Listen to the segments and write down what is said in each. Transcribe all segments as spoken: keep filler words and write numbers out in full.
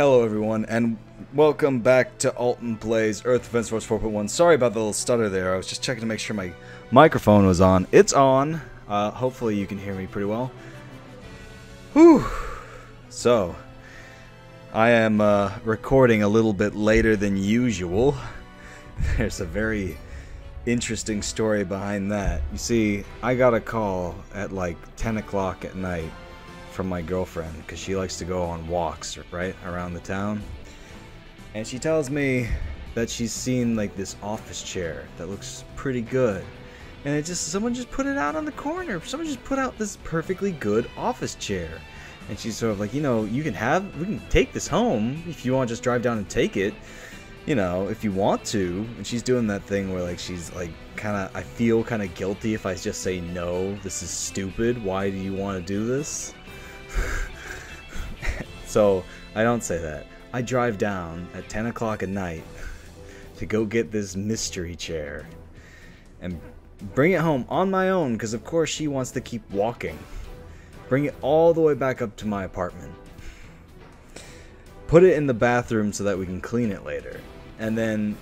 Hello everyone, and welcome back to Alton Plays Earth Defense Force four point one. Sorry about the little stutter there, I was just checking to make sure my microphone was on. It's on! Uh, hopefully you can hear me pretty well. Whew! So, I am uh, recording a little bit later than usual. There's a very interesting story behind that. You see, I got a call at like ten o'clock at night from my girlfriend, because she likes to go on walks right around the town, and she tells me that she's seen like this office chair that looks pretty good, and it just someone just put it out on the corner someone just put out this perfectly good office chair, and she's sort of like, you know, you can have we can take this home if you want, just drive down and take it, you know, if you want to. And she's doing that thing where like she's like kind of I feel kind of guilty if I just say no, this is stupid, why do you want to do this? So I don't say that. I drive down at ten o'clock at night to go get this mystery chair and bring it home on my own, because of course she wants to keep walking. Bring it all the way back up to my apartment, put it in the bathroom so that we can clean it later, and then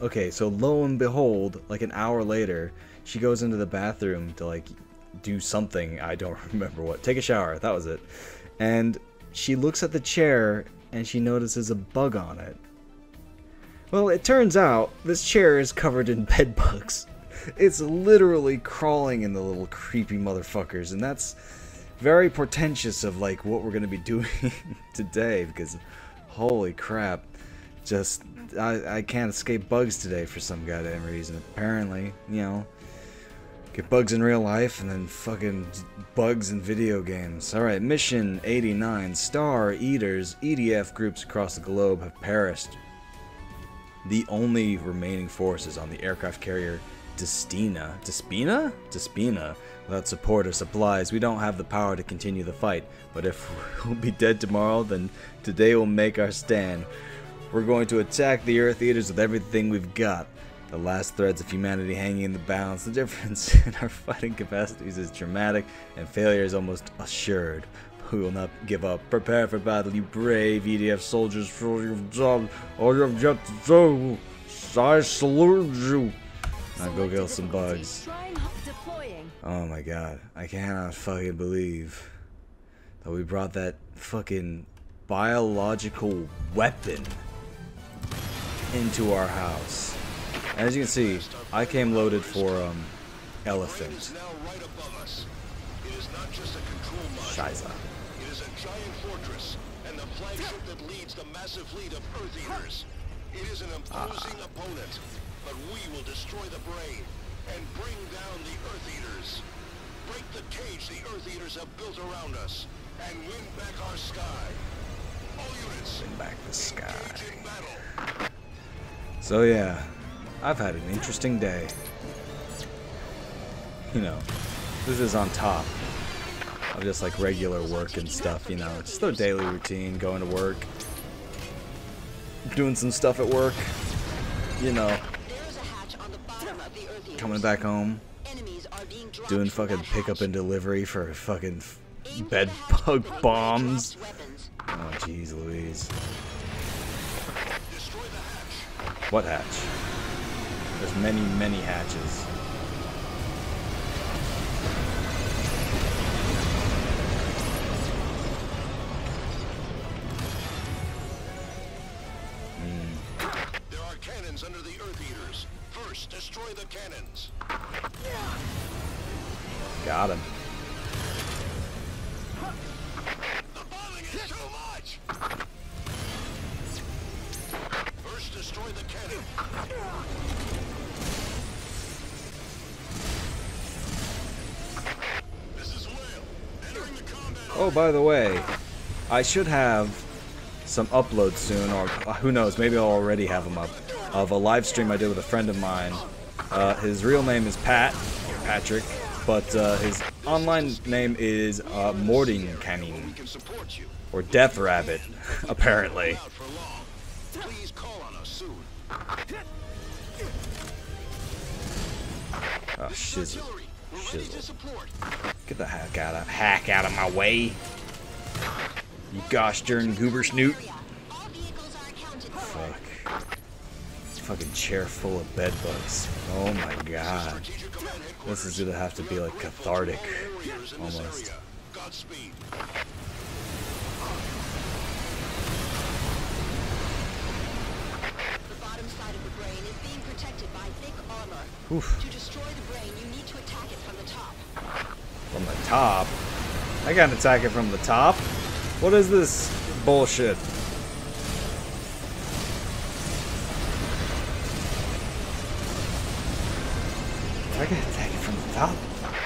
okay, so lo and behold, like an hour later, she goes into the bathroom to like do something, I don't remember what, take a shower, that was it, and she looks at the chair and she notices a bug on it. Well, it turns out this chair is covered in bed bugs. It's literally crawling in the little creepy motherfuckers, and that's very portentous of like what we're gonna be doing today, because holy crap, just I, I can't escape bugs today for some goddamn reason, apparently. You know, get bugs in real life, and then fucking bugs in video games. Alright, Mission eighty-nine. Star Eaters, E D F groups across the globe have perished. The only remaining forces on the aircraft carrier Despina. Despina? Despina. Without support or supplies, we don't have the power to continue the fight. But if we'll be dead tomorrow, then today we'll make our stand. We're going to attack the Earth Eaters with everything we've got. The last threads of humanity hanging in the balance. The difference in our fighting capacities is dramatic, and failure is almost assured. But we will not give up. Prepare for battle, you brave E D F soldiers, for your job, all you've got to do. I salute you. Now go kill some bugs. Oh my god, I cannot fucking believe that we brought that fucking biological weapon into our house. As you can see, I came loaded for um, elephant. Shiza. It is a giant fortress and the flagship that leads the massive fleet of Earth Eaters. It is an imposing opponent, but we will destroy the brain and bring down the Earth Eaters. Break the cage the Earth Eaters have built around us and win back our sky. All units, win back the sky. So yeah. I've had an interesting day. You know, this is on top of just like regular work and stuff, you know. It's just the daily routine, going to work, doing some stuff at work, you know, coming back home, doing fucking pickup and delivery for fucking bed bug bombs. Oh, jeez Louise. What hatch? There's many, many hatches. Mm. There are cannons under the Earth Eaters. First, destroy the cannons. Got him. The bombing is too much. First, destroy the cannon. Oh, by the way, I should have some uploads soon, or who knows, maybe I'll already have them up, of a live stream I did with a friend of mine. Uh, his real name is Pat, or Patrick, but uh, his online name is uh, MordinKanin, or Death Rabbit, apparently. Oh, shizzle. Shizzle. Get the heck out of hack out of my way, you gosh darn goober snoot! fucking chair full of bed bugs. Oh my god. This is gonna have to be like cathartic, almost. Oof. To destroy the brain, you need to attack it from the top. From the top? I can't attack it from the top? What is this bullshit? I can attack it from the top?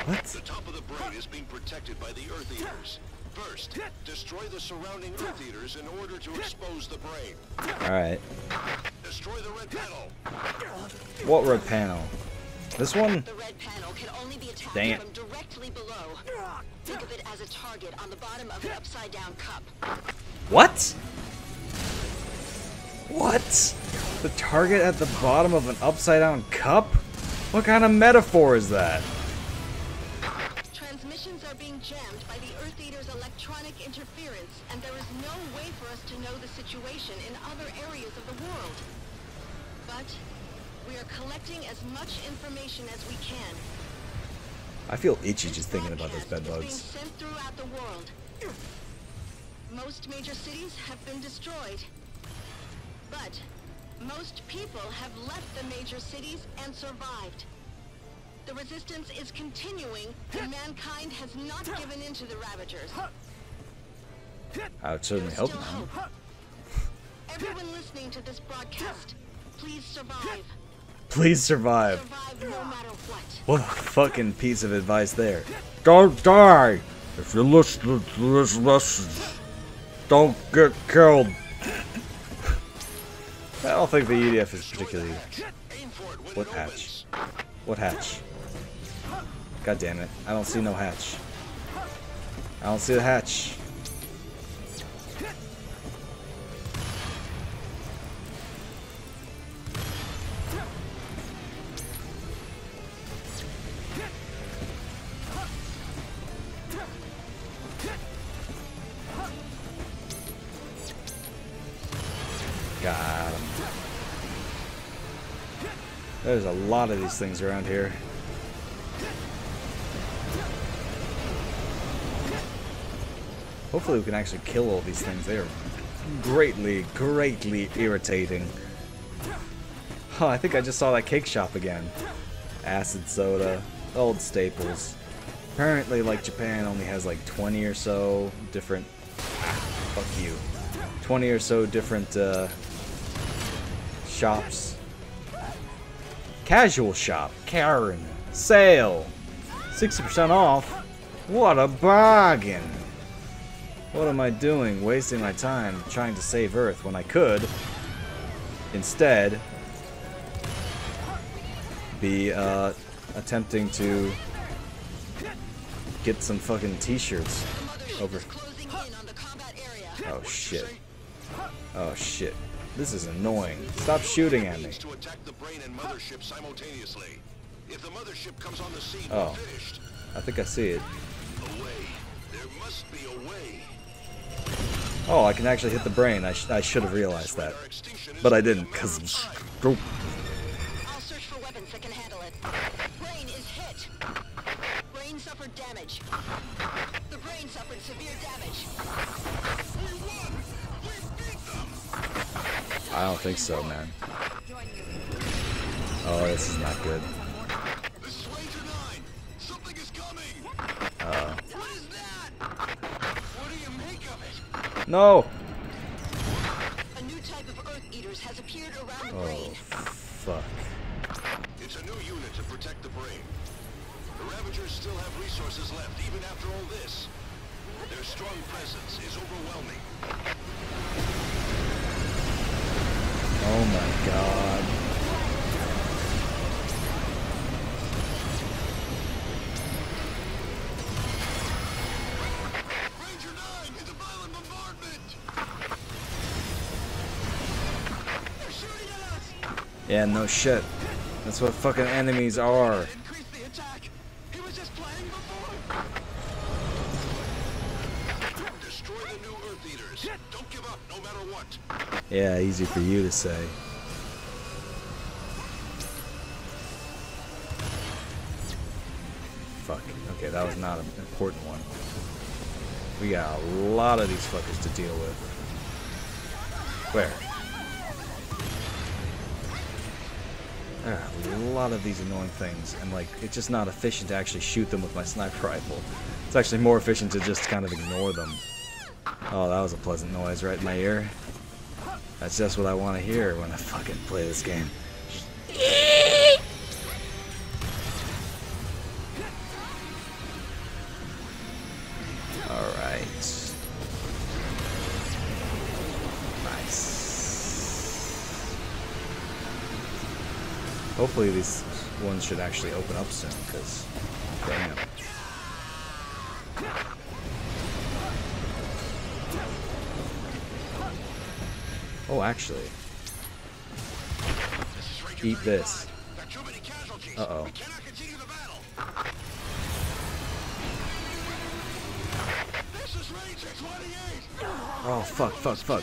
What? The top of the brain is being protected by the Earth Eaters. First, destroy the surrounding Earth Eaters in order to expose the brain. Alright. Destroy the red panel. What red panel? This one? The red panel can only be attacked Dang it. from directly below. Think of it as a target on the bottom of an upside down cup. What? What? The target at the bottom of an upside down cup? What kind of metaphor is that? Transmissions are being jammed by the Earth Eater's electronic interference, and there is no way for us to know the situation in other areas of the world. But we are collecting as much information as we can. I feel itchy just thinking about those bedbugs. Sent throughout the world. Most major cities have been destroyed, but most people have left the major cities and survived. The resistance is continuing, and mankind has not given in to the Ravagers. I would certainly hope not. Everyone listening to this broadcast, please survive. Please survive. Survive no matter what. What a fucking piece of advice there. Don't die! If you listen to this message, don't get killed. I don't think the E D F is particularly... What hatch? What hatch? God damn it. I don't see no hatch. I don't see the hatch. Got him. There's a lot of these things around here. Hopefully we can actually kill all these things. They are greatly, greatly irritating. Huh, I think I just saw that cake shop again. Acid soda, old staples. Apparently, like, Japan only has like twenty or so different... Ah, fuck you. twenty or so different, uh... shops. Casual shop. Karen. Sale. sixty percent off. What a bargain. What am I doing wasting my time trying to save Earth when I could instead be uh, attempting to get some fucking t-shirts over. Oh shit. Oh shit. This is annoying. Stop shooting at me. Oh, I think I see it. Oh, I can actually hit the brain. I, sh I should have realized that, but I didn't because I'm stupid. I'll search for weapons that can handle it. Brain is hit. Brain suffered damage. The brain suffered severe damage. We won. We beat them. I don't think so, man. Oh, this is not good. Uh, no! A new type of Earth Eaters has appeared around the brain. Oh, fuck. It's a new unit to protect the brain. The Ravagers still have resources left, even after all this. Their strong presence is overwhelming. Oh my god. Ranger nine is a violent bombardment. They're shooting at us. Yeah, no shit. That's what fucking enemies are. Increase the attack. He was just playing before. Destroy the new Earth Eaters. Don't give up no matter what. Yeah, easy for you to say. Okay, that was not an important one. We got a lot of these fuckers to deal with. Where? Ah, a lot of these annoying things, and like, it's just not efficient to actually shoot them with my sniper rifle. It's actually more efficient to just kind of ignore them. Oh, that was a pleasant noise right in my ear. That's just what I want to hear when I fucking play this game. Hopefully these ones should actually open up soon, because damn. Oh, actually. Eat this. Uh-oh. Oh, fuck, fuck, fuck.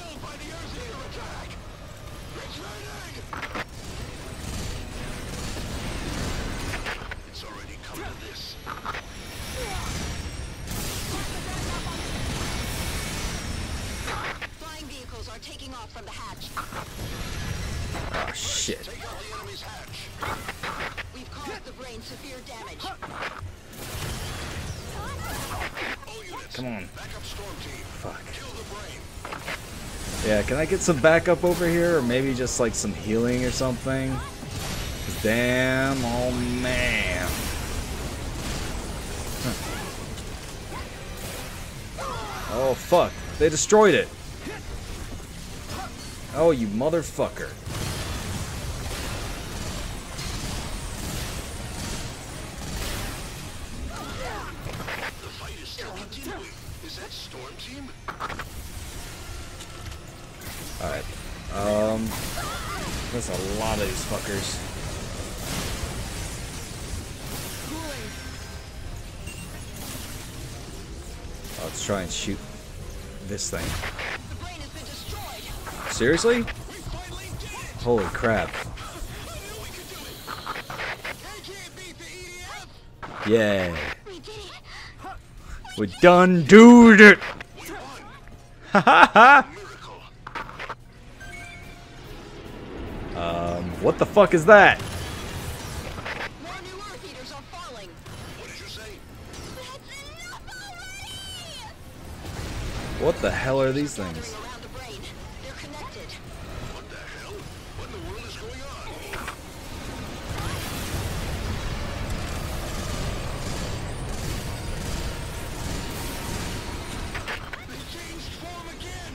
Can I get some backup over here, or maybe just like some healing or something? Damn, oh man. Huh. Oh fuck, they destroyed it. Oh, you motherfucker. The fight is still continuing. Is that Storm Team? Alright, um, there's a lot of these fuckers. Oh, let's try and shoot this thing. Seriously? Holy crap. Yeah. We done did it! Ha ha ha! What the fuck is that? More new Earth Eaters are falling. What did you say? That's enough already! What the hell are these things? They're connected. What the hell? What in the world is going on? They changed form again.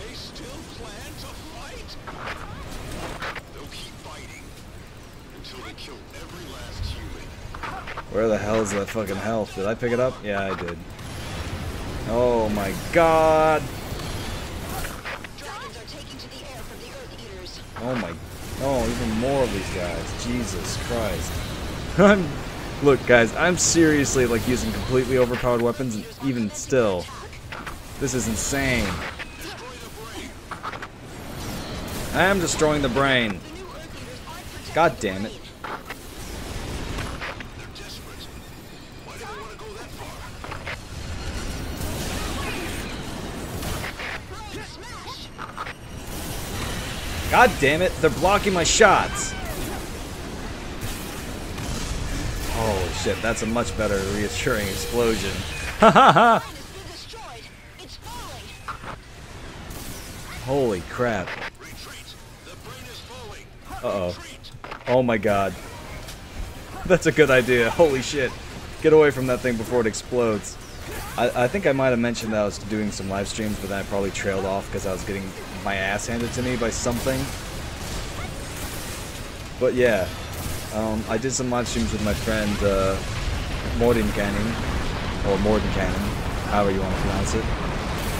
They still plan to fight? Killed every last human. Where the hell is that fucking health? Did I pick it up? Yeah, I did. Oh my god! Dragons are taking to the air from the Earth Eaters. Oh my... Oh, even more of these guys. Jesus Christ. I'm... Look, guys, I'm seriously, like, using completely overpowered weapons, and even still. This is insane. I am destroying the brain. God damn it. God damn it, they're blocking my shots. Holy shit, that's a much better reassuring explosion. Ha ha ha! Holy crap. Uh-oh. Oh my god. That's a good idea. Holy shit. Get away from that thing before it explodes. I, I think I might have mentioned that I was doing some live streams, but then I probably trailed off because I was getting my ass handed to me by something. But yeah, um, I did some live streams with my friend uh, MordinKanin, or MordinKanin, however you want to pronounce it.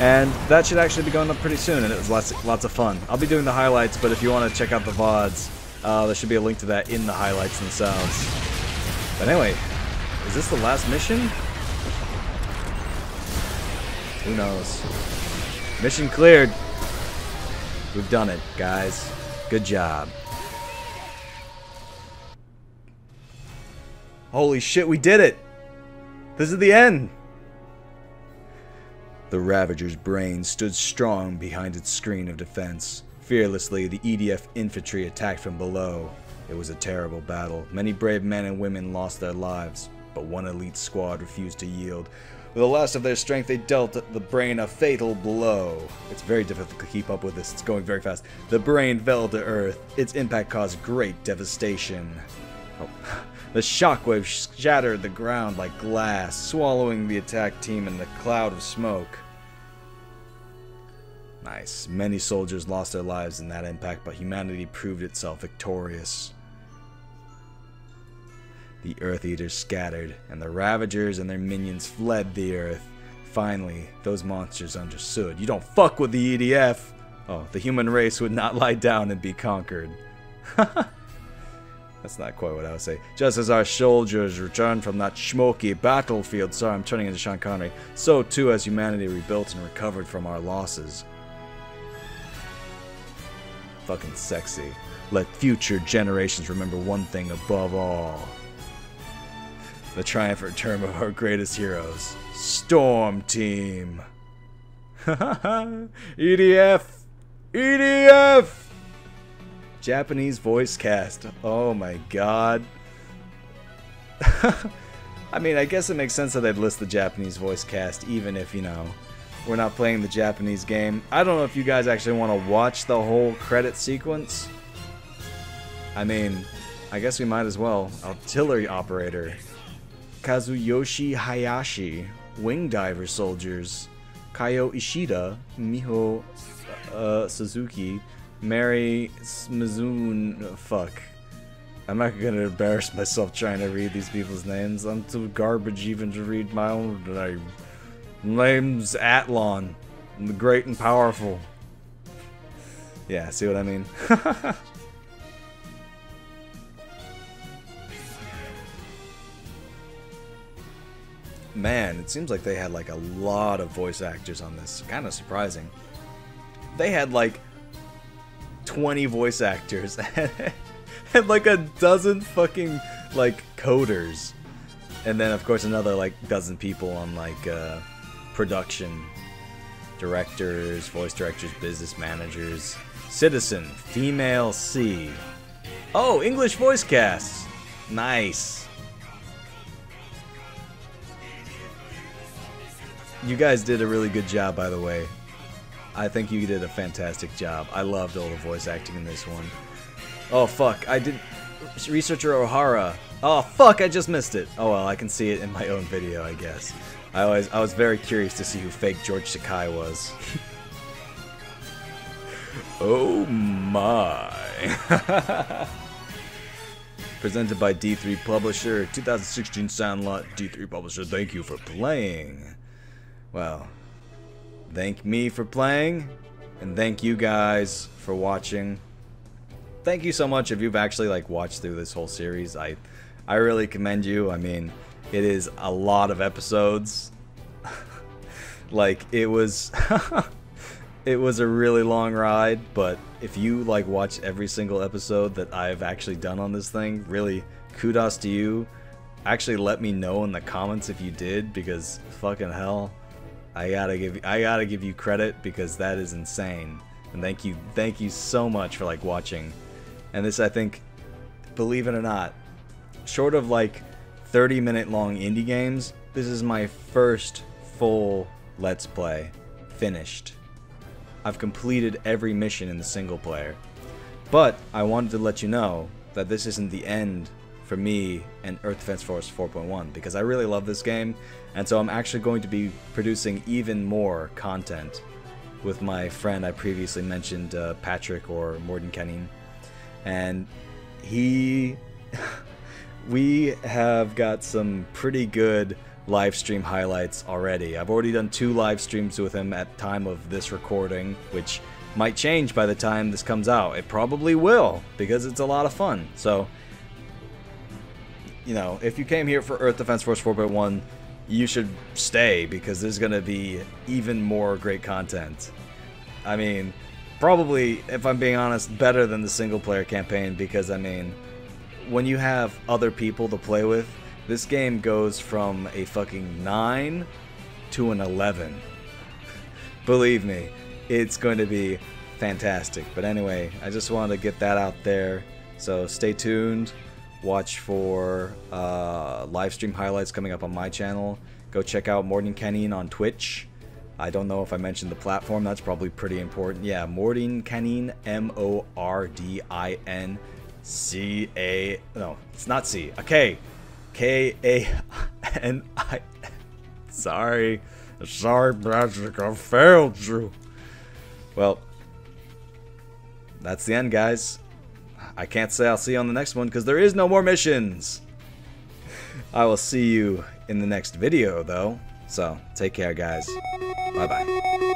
And that should actually be going up pretty soon, and it was lots, lots of fun. I'll be doing the highlights, but if you want to check out the V O Ds, uh, there should be a link to that in the highlights themselves. But anyway, is this the last mission? Who knows? Mission cleared. We've done it, guys. Good job. Holy shit, we did it! This is the end! The Ravager's brain stood strong behind its screen of defense. Fearlessly, the E D F infantry attacked from below. It was a terrible battle. Many brave men and women lost their lives, but one elite squad refused to yield. With the last of their strength, they dealt the brain a fatal blow. It's very difficult to keep up with this. It's going very fast. The brain fell to earth. Its impact caused great devastation. Oh. The shockwave shattered the ground like glass, swallowing the attack team in the cloud of smoke. Nice. Many soldiers lost their lives in that impact, but humanity proved itself victorious. The Earth Eaters scattered, and the Ravagers and their minions fled the Earth. Finally, those monsters understood. You don't fuck with the E D F! Oh, the human race would not lie down and be conquered. That's not quite what I would say. Just as our soldiers returned from that smoky battlefield, sorry, I'm turning into Sean Connery, so too has humanity rebuilt and recovered from our losses. Fucking sexy. Let future generations remember one thing above all. The triumphant term of our greatest heroes, Storm Team. E D F! E D F! Japanese voice cast. Oh my god. I mean, I guess it makes sense that they'd list the Japanese voice cast, even if, you know, we're not playing the Japanese game. I don't know if you guys actually want to watch the whole credit sequence. I mean, I guess we might as well. Artillery operator. Kazuyoshi Hayashi, wing diver soldiers, Kayo Ishida, Miho uh, Suzuki, Mary Smizun. Fuck. I'm not gonna embarrass myself trying to read these people's names. I'm too garbage even to read my own name. Name's Atlon, the great and powerful. Yeah, see what I mean? Man, it seems like they had like a lot of voice actors on this. Kind of surprising. They had like twenty voice actors and like a dozen fucking like coders. And then of course another like dozen people on like uh, production. Directors, voice directors, business managers. Citizen, female C. Oh, English voice casts. Nice. You guys did a really good job, by the way. I think you did a fantastic job. I loved all the voice acting in this one. Oh, fuck. I did... Researcher O'Hara. Oh, fuck. I just missed it. Oh, well. I can see it in my own video, I guess. I always... I was very curious to see who fake George Sakai was. Oh, my. Presented by D three Publisher. twenty sixteen Sandlot. D three Publisher, thank you for playing. Well, thank me for playing, and thank you guys for watching. Thank you so much if you've actually like watched through this whole series. I I really commend you. I mean, it is a lot of episodes. Like it was it was a really long ride, but if you like watch every single episode that I've actually done on this thing, really kudos to you. Actually let me know in the comments if you did, because fucking hell. I gotta give I gotta give you credit, because that is insane, and thank you thank you so much for like watching. And this, I think, believe it or not, short of like thirty minute long indie games, this is my first full Let's Play finished. I've completed every mission in the single player, but I wanted to let you know that this isn't the end for me and Earth Defense Force four point one, because I really love this game, and so I'm actually going to be producing even more content with my friend I previously mentioned, uh, Patrick, or MordinKanin, and he we have got some pretty good live stream highlights already. I've already done two live streams with him at time of this recording, which might change by the time this comes out. It probably will, because it's a lot of fun. So you know, if you came here for Earth Defense Force four point one, you should stay, because there's going to be even more great content. I mean, probably, if I'm being honest, better than the single player campaign, because I mean, when you have other people to play with, This game goes from a fucking nine to an eleven. Believe me, it's going to be fantastic. But anyway, I just wanted to get that out there. So stay tuned. Watch for uh, live stream highlights coming up on my channel. Go check out MordinKanin on Twitch. I don't know if I mentioned the platform. That's probably pretty important. Yeah, MordinKanin, M O R D I N C A... No, it's not C. A K. K A N I... Sorry. Sorry, Patrick. I failed you. Well, that's the end, guys. I can't say I'll see you on the next one because there is no more missions. I will see you in the next video, though. So, take care, guys. Bye-bye.